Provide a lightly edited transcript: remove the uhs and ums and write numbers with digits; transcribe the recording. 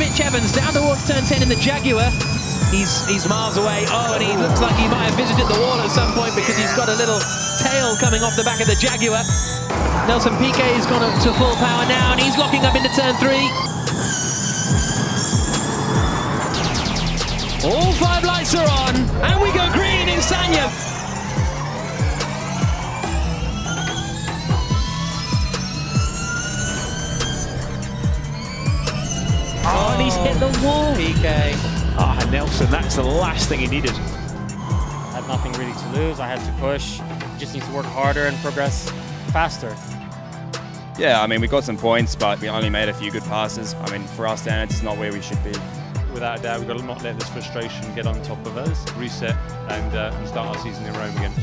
Mitch Evans down towards turn 10 in the Jaguar. He's miles away. Oh, and he looks like he might have visited the wall at some point because he's got a little tail coming off the back of the Jaguar. Nelson Piquet has gone up to full power now, and he's locking up into turn 3. All 5 lights are on, and we go green in Sanya. Oh, and he's hit the wall. Piquet. Ah, oh, Nelson, that's the last thing he needed. I had nothing really to lose. I had to push. Just need to work harder and progress faster. Yeah, I mean, we got some points, but we only made a few good passes. I mean, for our standards, it's not where we should be. Without a doubt, we've got to not let this frustration get on top of us, reset and start our season in Rome again.